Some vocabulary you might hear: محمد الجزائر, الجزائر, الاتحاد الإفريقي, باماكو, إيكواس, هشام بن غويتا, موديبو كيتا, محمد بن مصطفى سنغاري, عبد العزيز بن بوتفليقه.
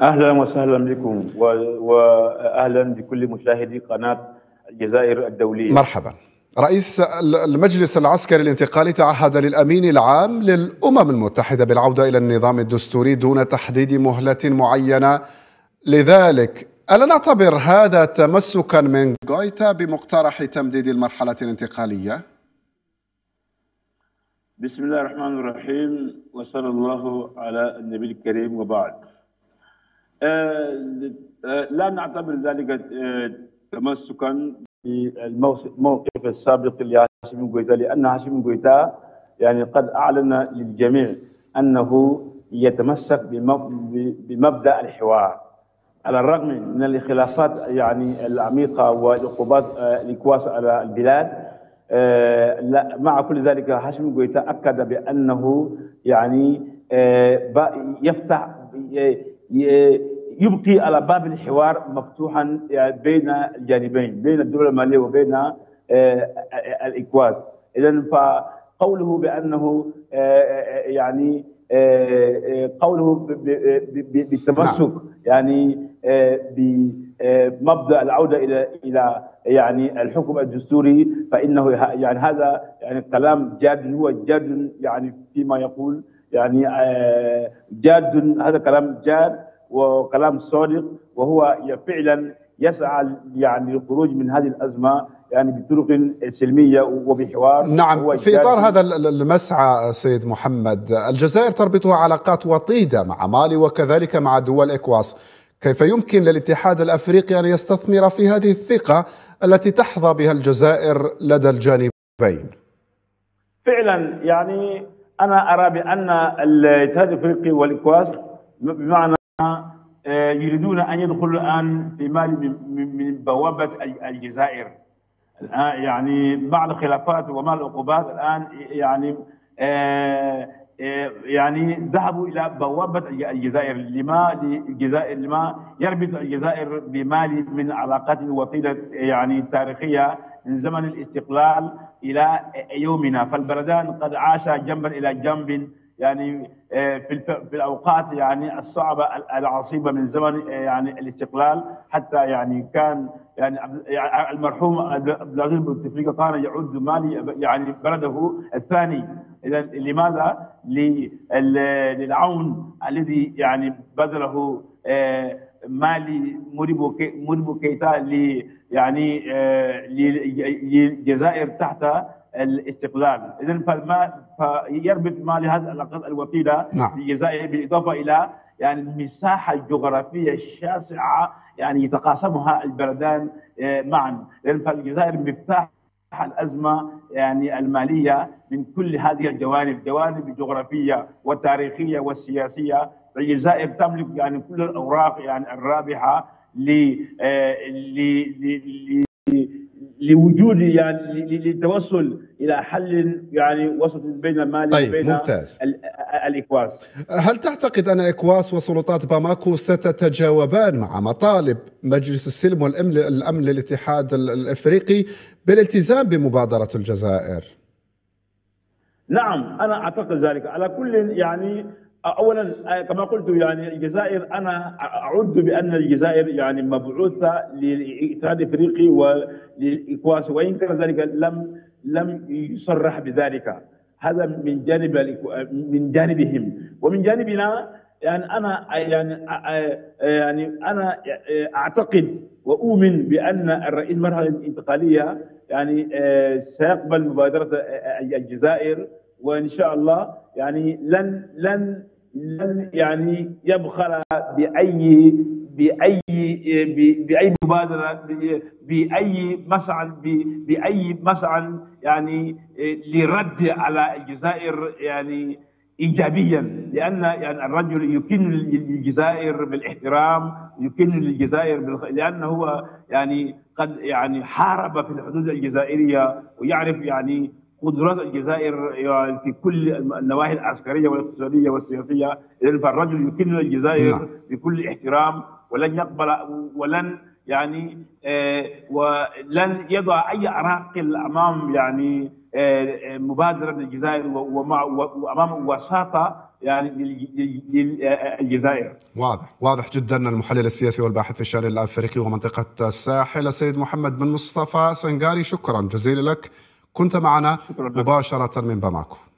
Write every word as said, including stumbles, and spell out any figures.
اهلا وسهلا بكم واهلا بكل مشاهدي قناه الجزائر الدوليه. مرحبا. رئيس المجلس العسكري الانتقالي تعهد للامين العام للامم المتحده بالعوده الى النظام الدستوري دون تحديد مهله معينه لذلك، ألا نعتبر هذا تمسكا من غويتا بمقترح تمديد المرحله الانتقاليه؟ بسم الله الرحمن الرحيم وصلى الله على النبي الكريم وبعد. لا نعتبر ذلك تمسكا بالموقف السابق لهشام بن غويتا، لأن هشام بن غويتا يعني قد أعلن للجميع أنه يتمسك بمبدأ الحوار على الرغم من الخلافات يعني العميقة والعقوبات إيكواس على البلاد. لا مع كل ذلك هشام بن غويتا أكد بأنه يعني يفتح يبقي على باب الحوار مفتوحا بين الجانبين، بين الدول الماليه وبين الإيكواس. اذا فقوله بانه يعني قوله بالتمسك يعني بمبدا العوده الى الى يعني الحكم الدستوري، فانه يعني هذا يعني كلام جاد، هو جاد يعني فيما يقول، يعني جاد، هذا كلام جاد وكلام صادق، وهو فعلا يسعى يعني للخروج من هذه الأزمة يعني بطرق سلمية وبحوار. نعم، في إطار هذا المسعى سيد محمد، الجزائر تربطها علاقات وطيدة مع مالي وكذلك مع دول إيكواس، كيف يمكن للاتحاد الأفريقي أن يستثمر في هذه الثقة التي تحظى بها الجزائر لدى الجانبين؟ فعلا يعني أنا أرى بأن الاتحاد الأفريقي والإيكواس بمعنى يريدون أن يدخلوا الآن في مال من بوابة الجزائر الآن، يعني مع الخلافات ومع العقوبات الآن يعني آآ آآ يعني ذهبوا إلى بوابة الجزائر. لما الجزائر لما يربط الجزائر بمال من علاقات وطيدة يعني تاريخية من زمن الاستقلال إلى يومنا، فالبلدان قد عاشا جنبا إلى جنب يعني في الاوقات يعني الصعبه العصيبه من زمن يعني الاستقلال، حتى يعني كان يعني المرحوم عبد العزيز بن بوتفليقه كان يعد مالي يعني بلده الثاني. اذا لماذا؟ للعون الذي يعني بذله مالي موديبو كيتا يعني للجزائر تحت الاستقلال. اذا فما فيربط مالي هذه العلاقات الوطيده بالجزائر، بالاضافه الى يعني المساحه الجغرافيه الشاسعه يعني يتقاسمها البلدان معا. اذا فالجزائر مفتاح الازمه يعني الماليه من كل هذه الجوانب، جوانب الجغرافيه والتاريخيه والسياسيه. الجزائر تملك يعني كل الاوراق يعني الرابحه ل ل لوجود يعني للتوصل الى حل يعني وسط بين مالي طيب وبين الإيكواس. هل تعتقد ان إيكواس وسلطات باماكو ستتجاوبان مع مطالب مجلس السلم والامن للاتحاد الافريقي بالالتزام بمبادره الجزائر؟ نعم انا اعتقد ذلك. على كل يعني اولا كما قلت يعني الجزائر انا اعد بان الجزائر يعني مبعوثه للاتحاد الافريقي وللايكواس، وان كان ذلك لم لم يصرح بذلك، هذا من جانب من جانبهم. ومن جانبنا يعني انا يعني يعني انا اعتقد واؤمن بان الرئيس المرحله الانتقاليه يعني سيقبل مبادره الجزائر، وان شاء الله يعني لن لن لن يعني يبخل باي باي باي مبادره باي مسعى باي مسعى يعني لرد على الجزائر يعني ايجابيا، لان يعني الرجل يكن للجزائر بالاحترام، يكن للجزائر بالخ... لانه هو يعني قد يعني حارب في الحدود الجزائريه ويعرف يعني قدرات الجزائر في كل النواحي العسكريه والاقتصاديه والسياسيه. اذا فالرجل يكن الجزائر بكل احترام، ولن يقبل ولن يعني ولن يضع اي عراقيل امام يعني مبادره الجزائر وامام وساطه يعني للجزائر. واضح واضح جدا. المحلل السياسي والباحث في الشأن الأفريقي ومنطقة الساحل السيد محمد بن مصطفى سنغاري، شكرا جزيلا لك، كنت معنا مباشرة من باماكو.